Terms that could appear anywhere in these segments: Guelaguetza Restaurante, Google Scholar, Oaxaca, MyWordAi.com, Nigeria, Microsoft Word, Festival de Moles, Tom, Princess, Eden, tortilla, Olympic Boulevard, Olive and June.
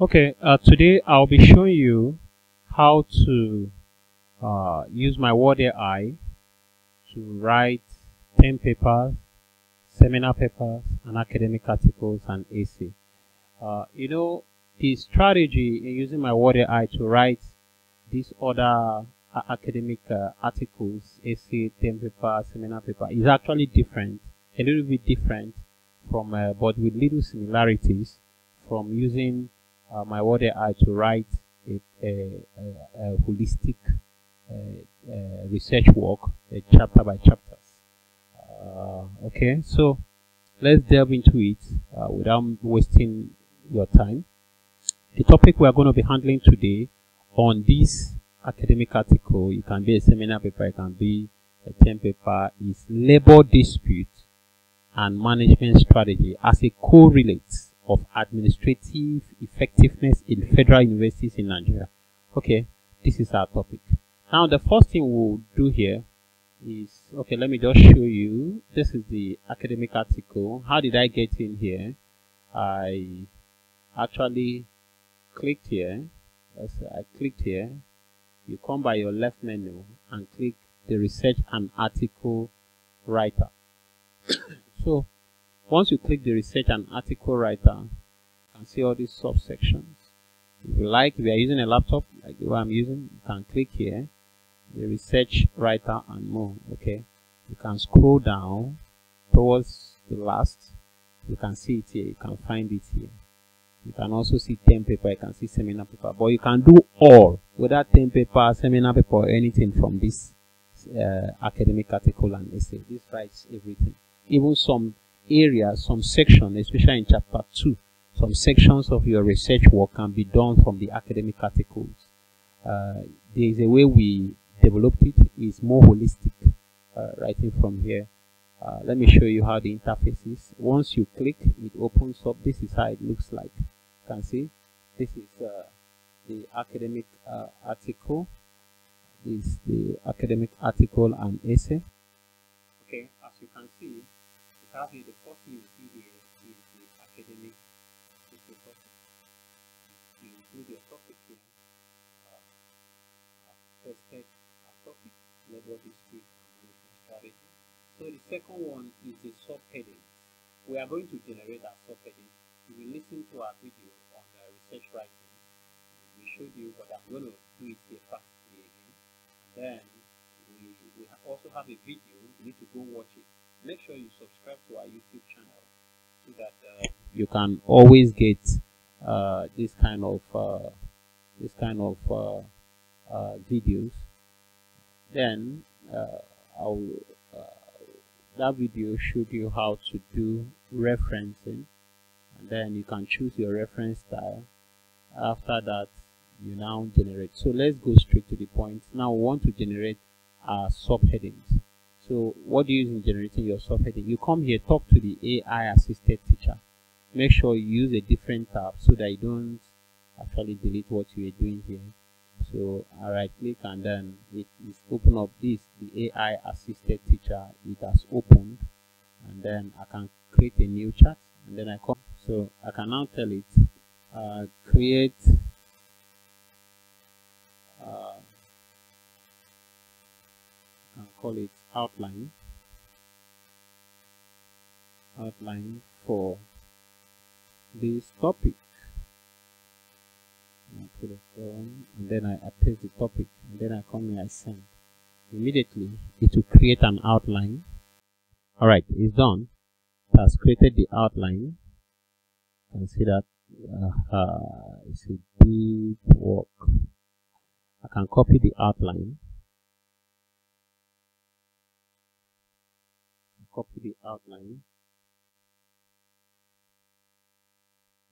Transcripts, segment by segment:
Okay, today I'll be showing you how to use MyWordAi to write term papers, seminar papers, and academic articles and essay. You know, the strategy in using MyWordAi to write these other academic articles, essay, term paper, seminar paper is actually different, a little bit different from, but with little similarities from using MyWordAi to write a holistic research work, chapter by chapters. Okay, so let's delve into it without wasting your time. The topic we are going to be handling today on this academic article, it can be a seminar paper, it can be a term paper, is labor dispute and management strategy as a correlate of administrative effectiveness in federal universities in Nigeria. Okay, this is our topic. Now, the first thing we'll do here is, okay, let me just show you. This is the academic article. How did I get in here? I actually clicked here. You come by your left menu and click the research and article writer. So once you click the research and article writer, you can see all these subsections. If you like, if you are using a laptop like the one I'm using, you can click here, the research writer and more. Okay, you can scroll down towards the last. You can see it here. You can find it here. You can also see term paper. You can see seminar paper. But you can do all, whether term paper, seminar paper, or anything from this academic article and essay. This writes everything, even some areas, some sections, especially in chapter 2, some sections of your research work can be done from the academic articles. There is a way we developed it. It's more holistic writing from here. Let me show you how the interface is. Once you click, it opens up. This is how it looks like. You can see this is the academic article. This is the academic article and essay. Okay, as you can see, the first thing you see here is the academic topic. You include your topic here. Tested topic, labor dispute and management strategy. So the second one is the subheading. We are going to generate our subheading. You will listen to our video on the research writing. We showed you, but I'm going to do it here practically again. And then we also have a video. You need to go watch it. Make sure you subscribe to our YouTube channel so that you can always get this kind of videos. Then that video showed you how to do referencing, and then you can choose your reference style. After that, you now generate. So let's go straight to the point. Now we want to generate our subheadings. So what do you use in generating your subheading? You come here, talk to the AI assisted teacher. Make sure you use a different tab so that you don't actually delete what you are doing here. So I right click and then it is open up this, the AI assisted teacher. It has opened, and then I can create a new chart, and then I come. So I can now tell it, create and call it outline for this topic, and I put it on, and then I paste the topic, and then I come here, I send. Immediately it will create an outline. All right, it's done. It has created the outline. You can see that it's a deep work. I can copy the outline. Copy the outline.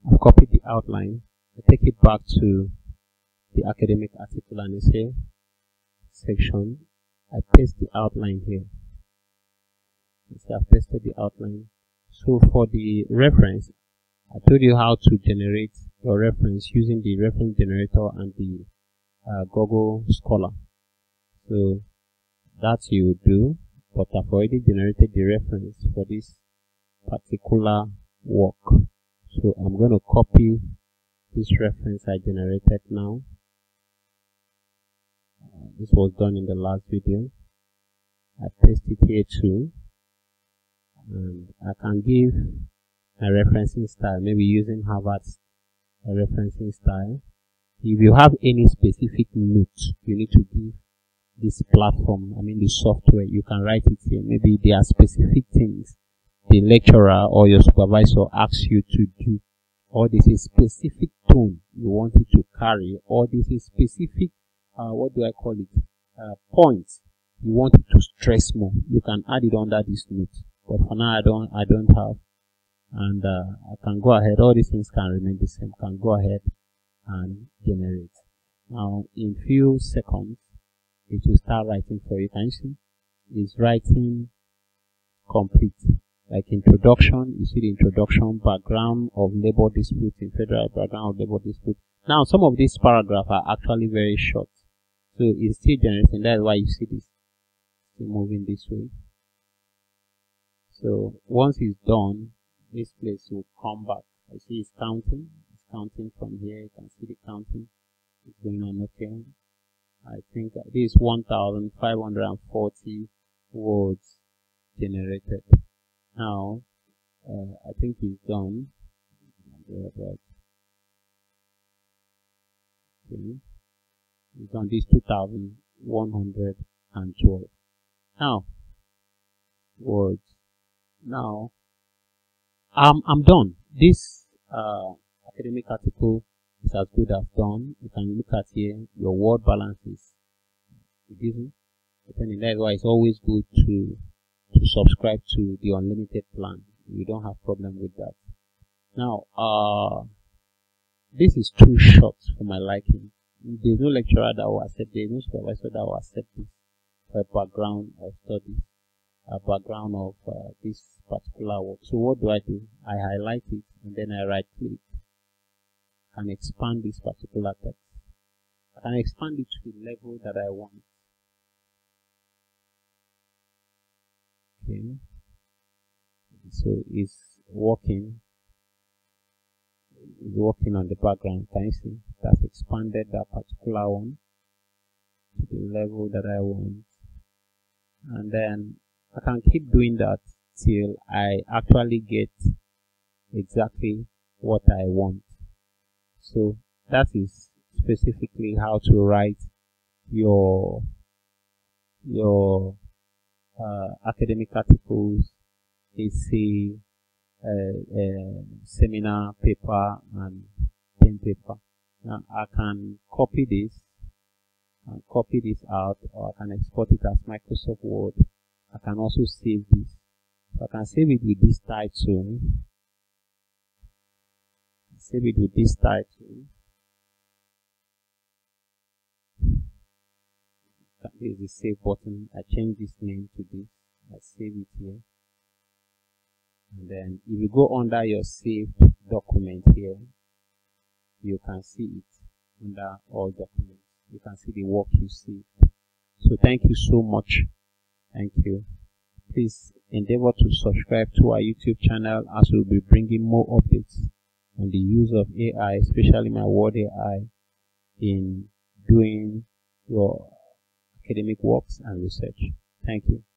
I've copied the outline. I take it back to the academic article and essay section. I paste the outline here. So I've pasted the outline. So for the reference, I told you how to generate your reference using the reference generator and the Google Scholar. So that you do. But I've already generated the reference for this particular work. So I'm going to copy this reference I generated now. This was done in the last video. I paste it here too, and I can give a referencing style, maybe using Harvard's referencing style. If you have any specific note you need to give this platform, I mean the software, you can write it here. Maybe there are specific things the lecturer or your supervisor asks you to do, or this is specific tone you want it to carry, or this is specific what do I call it, points you want it to stress more. You can add it under this note, but for now I don't have, and I can go ahead. All these things can remain the same. Can go ahead and generate. Now in few seconds it will start writing for you. Can you see? It's writing complete. Like introduction, you see the introduction, background of labor dispute in federal, background of labor dispute. Now some of these paragraphs are actually very short, so it's still generating. That's why you see this still moving this way. So once it's done, this place will come back. You see it's counting. It's counting from here. You can see the counting. It's going on. Okay. I think this 1,540 words generated. Now, I think it's done. Okay. It's done this 2,112. Now, words. Now, I'm done. This academic article is as good as done. You can look at here your word balances. That's why it's always good to subscribe to the unlimited plan. You don't have problem with that. Now this is too short for my liking. There's no lecturer that will accept. There's no supervisor that will accept this for a background of studies, a background of this particular work. So what do? I highlight it and then I right click and expand this particular text. I can expand it to the level that I want. Okay, so it's working on the background. Can you see? That's expanded that particular one to the level that I want, and then I can keep doing that till I actually get exactly what I want. So that is specifically how to write your academic articles, essay, seminar paper, and pen paper. Now I can copy this and copy this out, or I can export it as Microsoft Word. I can also save this. So I can save it with this title. Save it with this title. That is the save button. I change this name to this. I save it here. And then if you go under your saved document here, you can see it under all documents. You can see the work you saved. So thank you so much. Thank you. Please endeavor to subscribe to our YouTube channel, as we'll be bringing more updates on the use of AI, especially MyWordAi, in doing your academic works and research. Thank you.